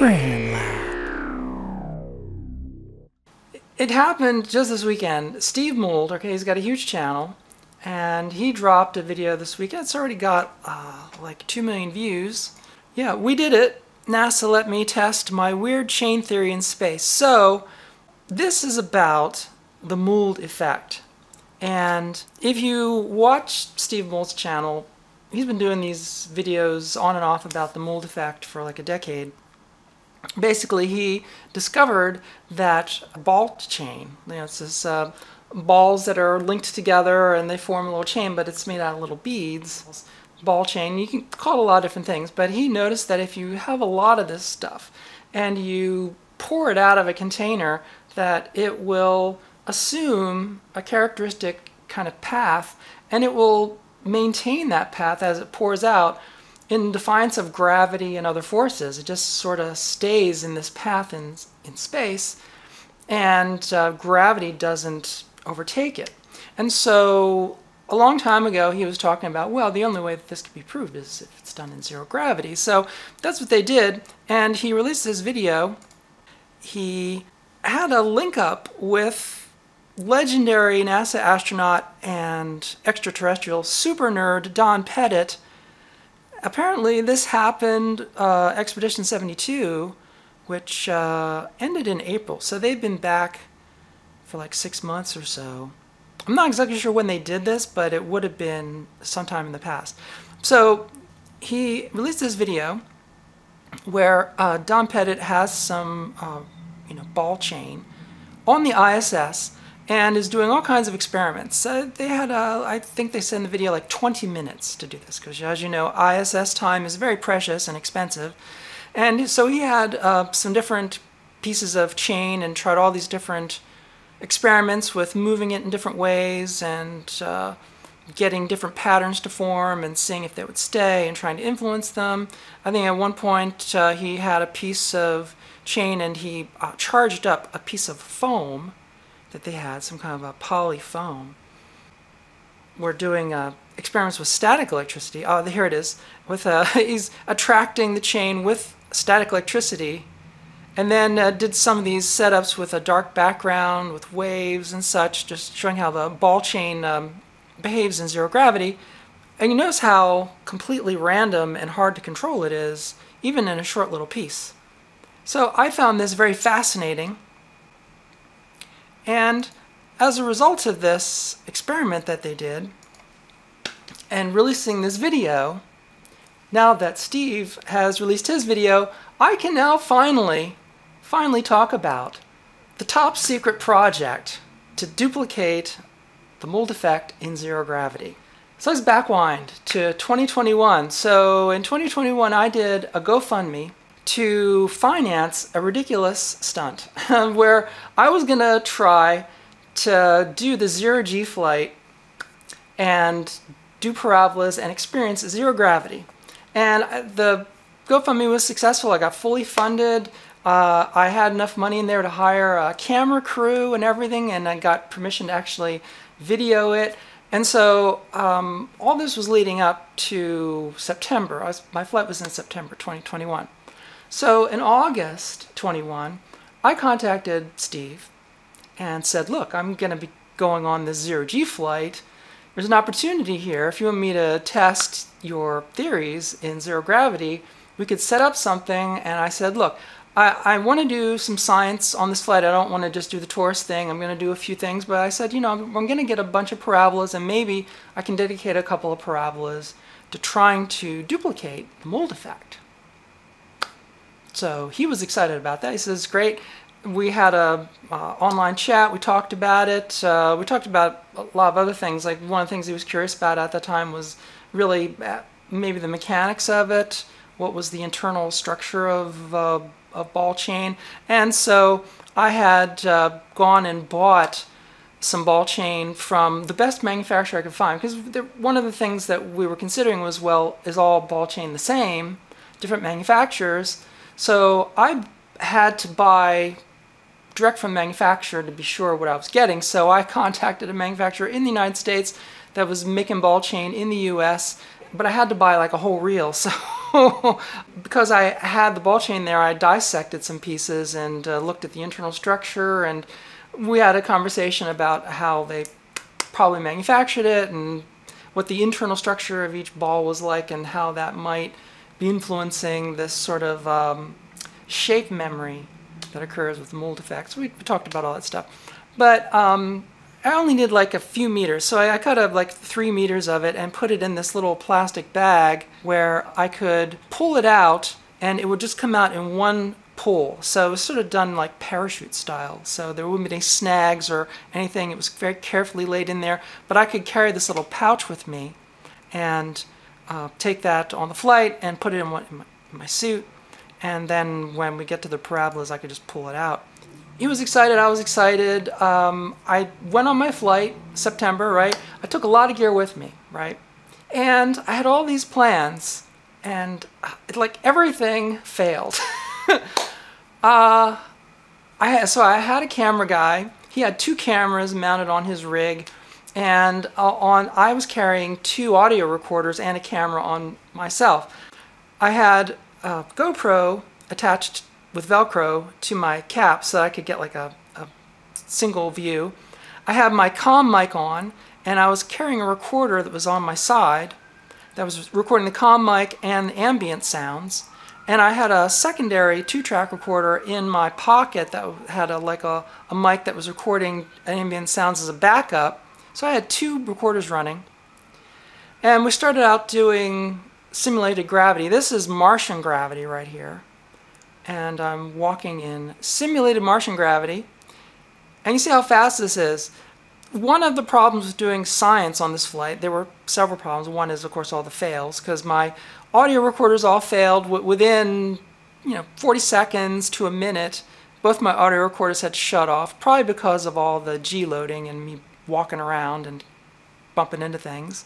Friendland. It happened just this weekend. Steve Mould, okay, he's got a huge channel, and he dropped a video this weekend. It's already got like 2 million views. Yeah, we did it. NASA let me test my weird chain theory in space. So, this is about the Mould effect. And if you watch Steve Mould's channel, he's been doing these videos on and off about the Mould effect for like a decade. Basically, he discovered that a ball chain, you know, it's this balls that are linked together and they form a little chain, but it's made out of little beads. Ball chain, you can call it a lot of different things, but he noticed that if you have a lot of this stuff and you pour it out of a container, that it will assume a characteristic kind of path, and it will maintain that path as it pours out in defiance of gravity and other forces. It just sort of stays in this path in space, and gravity doesn't overtake it. And so a long time ago he was talking about, well, the only way that this could be proved is if it's done in zero gravity. So that's what they did, and he released this video. He had a link up with legendary NASA astronaut and extraterrestrial super nerd Don Pettit. Apparently this happened Expedition 72, which ended in April, so they've been back for like 6 months or so. I'm not exactly sure when they did this, but it would have been sometime in the past. So he released this video where Don Pettit has some you know, ball chain on the ISS and is doing all kinds of experiments. So they had, I think they said in the video, like 20 minutes to do this, because as you know, ISS time is very precious and expensive. And so he had some different pieces of chain and tried all these different experiments with moving it in different ways and getting different patterns to form and seeing if they would stay and trying to influence them. I think at one point he had a piece of chain and he charged up a piece of foam that they had, some kind of a polyfoam. We're doing experiments with static electricity. Oh, here it is. With he's attracting the chain with static electricity, and then did some of these setups with a dark background, with waves and such, just showing how the ball chain behaves in zero gravity. And you notice how completely random and hard to control it is, even in a short little piece. So I found this very fascinating, and as a result of this experiment that they did and releasing this video, now that Steve has released his video, I can now finally talk about the top secret project to duplicate the Mould effect in zero gravity. So let's backwind to 2021. So in 2021 I did a GoFundMe to finance a ridiculous stunt where I was going to try to do the Zero-G flight and do parabolas and experience zero gravity. And the GoFundMe was successful. I got fully funded. I had enough money in there to hire a camera crew and everything, and I got permission to actually video it. And so all this was leading up to September. My flight was in September 2021. So in August 21, I contacted Steve and said, look, I'm going to be going on this Zero-G flight. There's an opportunity here. If you want me to test your theories in zero gravity, we could set up something. And I said, look, I want to do some science on this flight. I don't want to just do the tourist thing. I'm going to do a few things. But I said, you know, I'm going to get a bunch of parabolas, and maybe I can dedicate a couple of parabolas to trying to duplicate the Mould effect. So he was excited about that. He says, great. We had a online chat. We talked about it. We talked about a lot of other things. Like, one of the things he was curious about at the time was really maybe the mechanics of it. What was the internal structure of a ball chain? And so I had gone and bought some ball chain from the best manufacturer I could find, because one of the things that we were considering was, well, is all ball chain the same? Different manufacturers. So I had to buy direct from manufacturer to be sure what I was getting. So I contacted a manufacturer in the United States that was making ball chain in the US, but I had to buy like a whole reel. So because I had the ball chain there, I dissected some pieces and looked at the internal structure, and we had a conversation about how they probably manufactured it and what the internal structure of each ball was like and how that might be influencing this sort of shape memory that occurs with the Mould effect. So we talked about all that stuff. But I only did like a few meters, so I cut up like 3 meters of it and put it in this little plastic bag where I could pull it out and it would just come out in one pull. So it was sort of done like parachute style, so there wouldn't be any snags or anything. It was very carefully laid in there, but I could carry this little pouch with me and take that on the flight and put it in my suit, and then when we get to the parabolas I could just pull it out. He was excited, I was excited. I went on my flight, September, right? I took a lot of gear with me, right? And I had all these plans, and like everything failed. So I had a camera guy. He had 2 cameras mounted on his rig, and I was carrying 2 audio recorders and a camera on myself. I had a GoPro attached with Velcro to my cap so that I could get like a single view. I had my comm mic on, and I was carrying a recorder that was on my side that was recording the comm mic and ambient sounds. And I had a secondary 2-track recorder in my pocket that had a mic that was recording ambient sounds as a backup. So I had 2 recorders running. And we started out doing simulated gravity. This is Martian gravity right here. And I'm walking in simulated Martian gravity. And you see how fast this is. One of the problems with doing science on this flight, there were several problems. One is, of course, all the fails, because my audio recorders all failed within 40 seconds to a minute. Both my audio recorders had shut off, probably because of all the G-loading and me walking around and bumping into things.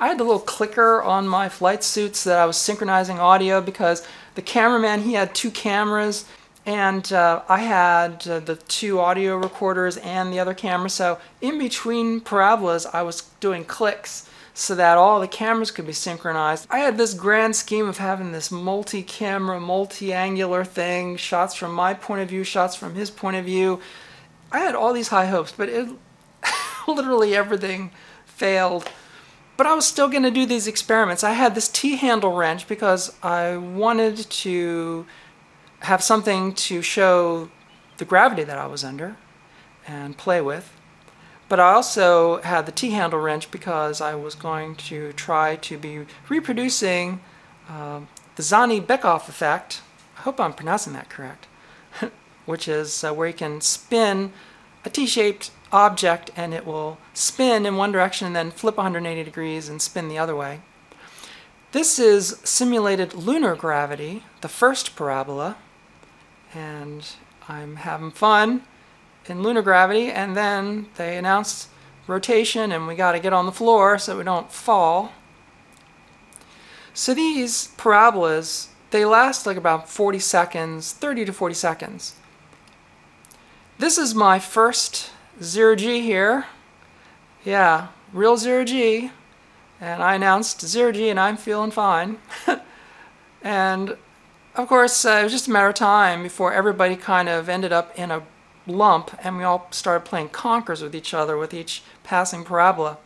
I had the little clicker on my flight suits that I was synchronizing audio, because the cameraman, he had 2 cameras, and I had the 2 audio recorders and the other camera. So in between parabolas, I was doing clicks so that all the cameras could be synchronized. I had this grand scheme of having this multi-camera, multi-angular thing, shots from my point of view, shots from his point of view. I had all these high hopes, but it literally everything failed. But I was still going to do these experiments. I had this T-handle wrench because I wanted to have something to show the gravity that I was under and play with. But I also had the T-handle wrench because I was going to try to be reproducing the Dzhanibekov effect. I hope I'm pronouncing that correct. Which is where you can spin a T-shaped object and it will spin in one direction and then flip 180 degrees and spin the other way. This is simulated lunar gravity, the first parabola, and I'm having fun in lunar gravity, and then they announced rotation and we got to get on the floor so we don't fall. So these parabolas, they last like about 40 seconds, 30 to 40 seconds. This is my first Zero-G here. Yeah, real Zero-G. And I announced Zero-G and I'm feeling fine. And of course, it was just a matter of time before everybody kind of ended up in a lump and we all started playing conkers with each other with each passing parabola.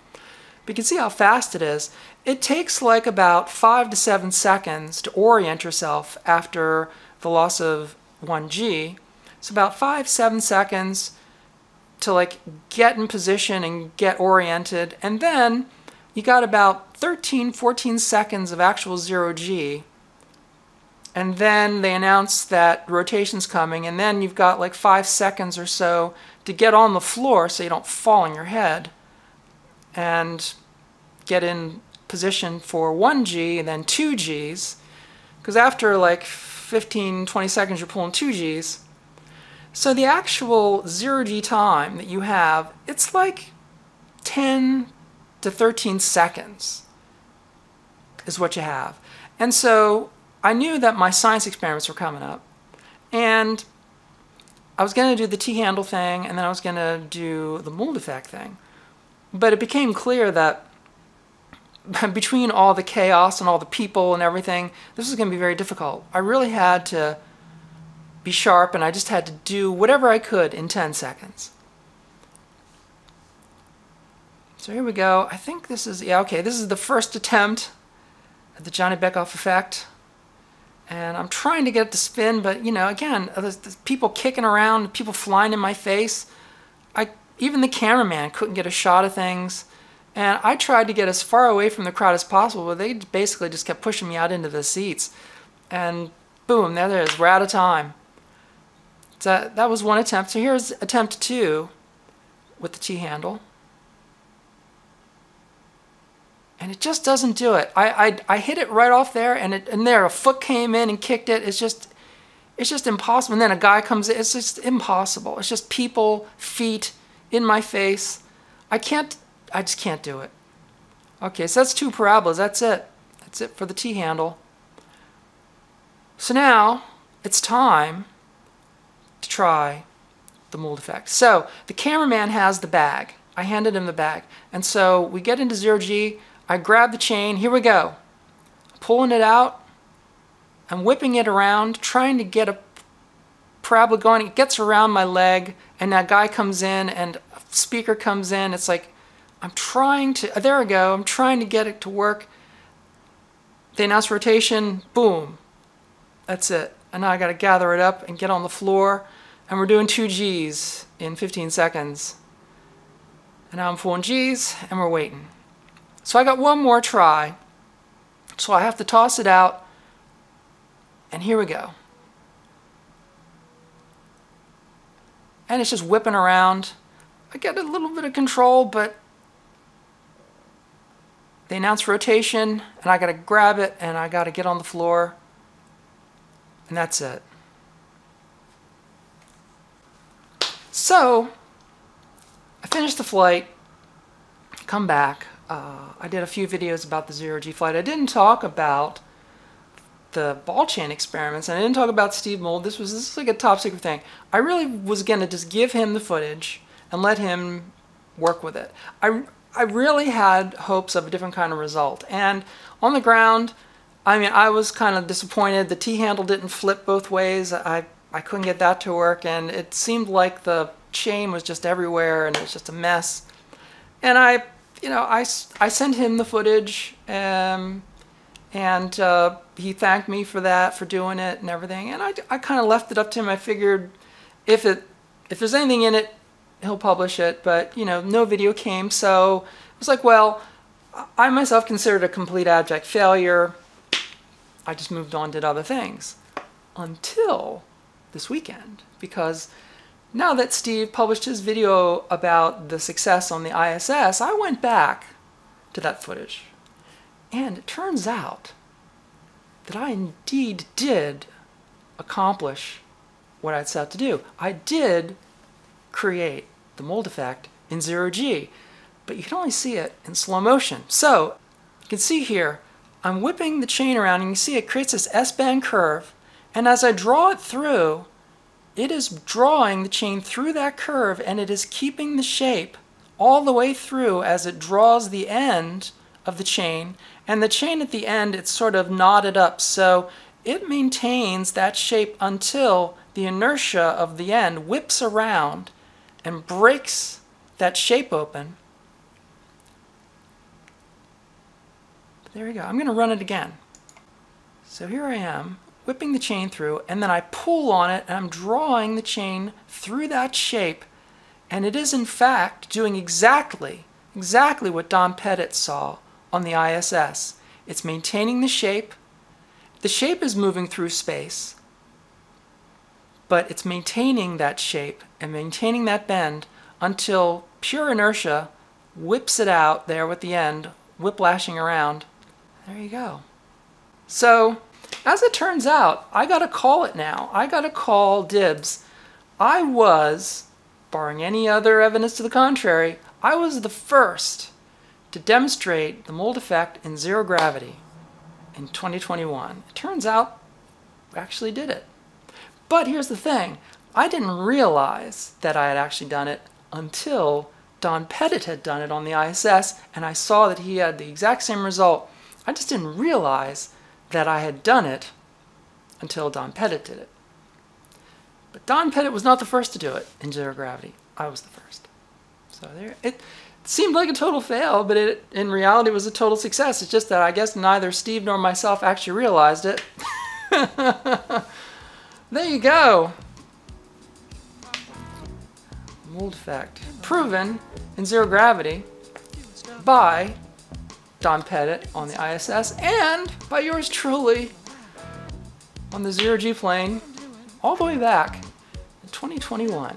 But you can see how fast it is. It takes like about 5 to 7 seconds to orient yourself after the loss of 1G. It's about 5-7 seconds to like get in position and get oriented, and then you got about 13-14 seconds of actual Zero-G, and then they announce that rotation's coming, and then you've got like 5 seconds or so to get on the floor so you don't fall on your head and get in position for 1G and then 2Gs, because after like 15-20 seconds you're pulling 2Gs. So the actual Zero-G time that you have, it's like 10 to 13 seconds is what you have. And so I knew that my science experiments were coming up, and I was going to do the T-handle thing, and then I was going to do the Mould effect thing. But it became clear that between all the chaos and all the people and everything, this was going to be very difficult. I really had to be sharp, and I just had to do whatever I could in 10 seconds. So here we go. I think this is, yeah, okay, this is the first attempt at the Dzhanibekov effect. And I'm trying to get it to spin, but, you know, again, there's people kicking around, people flying in my face. Even the cameraman couldn't get a shot of things. And I tried to get as far away from the crowd as possible, but they basically just kept pushing me out into the seats. And boom, there it is. We're out of time. So that was one attempt. So here's attempt 2 with the T-handle. And it just doesn't do it. I hit it right off there, and there a foot came in and kicked it. It's just impossible. And then a guy comes in. It's just impossible. It's just people, feet in my face. I just can't do it. Okay, so that's 2 parabolas. That's it. That's it for the T-handle. So now it's time to try the Mould effect. So the cameraman has the bag. I handed him the bag. And so we get into Zero-G. I grab the chain. Here we go. Pulling it out. I'm whipping it around, trying to get a parabola going. It gets around my leg, and that guy comes in, and a speaker comes in. It's like, I'm trying to, there we go, I'm trying to get it to work. They announce rotation, boom. That's it. And now I gotta gather it up and get on the floor. And we're doing 2 Gs in 15 seconds. And now I'm pulling Gs, and we're waiting. So I got one more try. So I have to toss it out. And here we go. And it's just whipping around. I get a little bit of control, but they announce rotation, and I gotta grab it, and I gotta get on the floor, and that's it. So I finished the flight, come back. I did a few videos about the Zero-G flight. I didn't talk about the ball chain experiments, and I didn't talk about Steve Mould. This was like a top secret thing. I really was gonna just give him the footage and let him work with it. I really had hopes of a different kind of result. And on the ground, I mean, I was kind of disappointed. The T-handle didn't flip both ways. I couldn't get that to work, and it seemed like the chain was just everywhere, and it was just a mess. And I sent him the footage, and he thanked me for that, for doing it and everything. And I kind of left it up to him. I figured if there's anything in it, he'll publish it, but, you know, no video came, so it was like, well, I myself considered a complete abject failure. I just moved on, did other things. Until this weekend, because now that Steve published his video about the success on the ISS, I went back to that footage. And it turns out that I indeed did accomplish what I'd set out to do. I did create the Mould effect in Zero-G, but you can only see it in slow motion. So you can see here, I'm whipping the chain around, and you see it creates this S-band curve, and as I draw it through, it is drawing the chain through that curve, and it is keeping the shape all the way through as it draws the end of the chain, and the chain at the end, it's sort of knotted up, so it maintains that shape until the inertia of the end whips around and breaks that shape open. There we go. I'm going to run it again. So here I am, whipping the chain through, and then I pull on it, and I'm drawing the chain through that shape, and it is in fact doing exactly what Don Pettit saw on the ISS. It's maintaining the shape. The shape is moving through space, but it's maintaining that shape and maintaining that bend until pure inertia whips it out there with the end, whiplashing around. There you go. So, as it turns out, I gotta call it now. I gotta call dibs. I was, barring any other evidence to the contrary, I was the first to demonstrate the Mould effect in zero gravity in 2021. It turns out I actually did it. But here's the thing, I didn't realize that I had actually done it until Don Pettit had done it on the ISS, and I saw that he had the exact same result. I just didn't realize that I had done it until Don Pettit did it. But Don Pettit was not the first to do it in zero gravity. I was the first. So there, it seemed like a total fail, but it, in reality, was a total success. It's just that I guess neither Steve nor myself actually realized it. There you go. Mould effect. Proven in zero gravity by Don Pettit on the ISS and by yours truly on the Zero-G plane all the way back in 2021.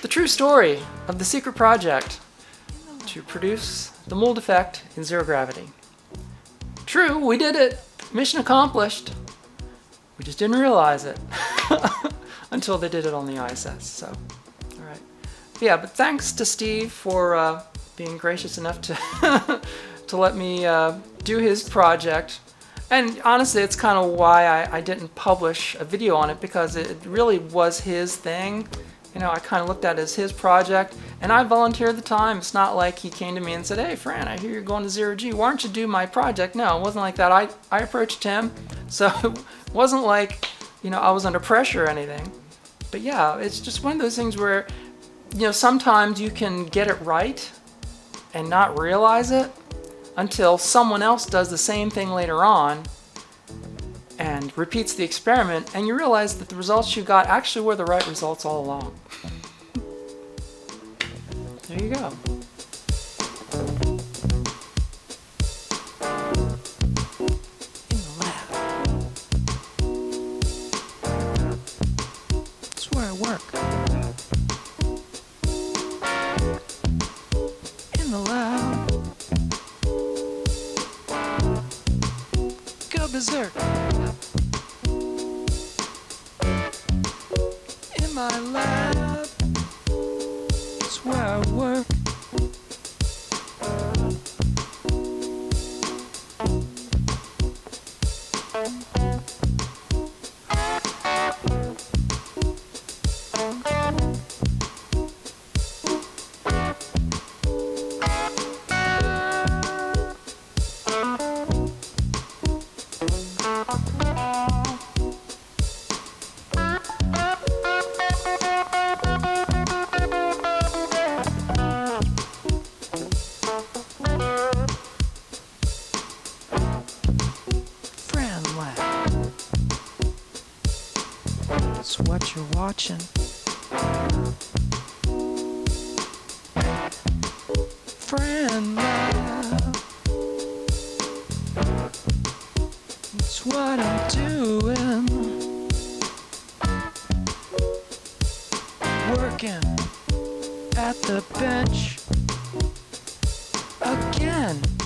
The true story of the secret project to produce the Mould effect in zero gravity. True, we did it. Mission accomplished. We just didn't realize it until they did it on the ISS. So, all right. Yeah, but thanks to Steve for being gracious enough to to let me do his project. And honestly, it's kind of why I didn't publish a video on it, because it really was his thing. You know, I kind of looked at it as his project, and I volunteered the time. It's not like he came to me and said, "Hey, Fran, I hear you're going to Zero-G. Why don't you do my project?" No, it wasn't like that. I approached him, so it wasn't like, you know, I was under pressure or anything. But yeah, it's just one of those things where, you know, sometimes you can get it right and not realize it until someone else does the same thing later on and repeats the experiment, and you realize that the results you got actually were the right results all along. There you go. Berserk in my lab, it's where I work. It's what you're watching. Fran Lab. It's what I'm doing. Working at the bench again.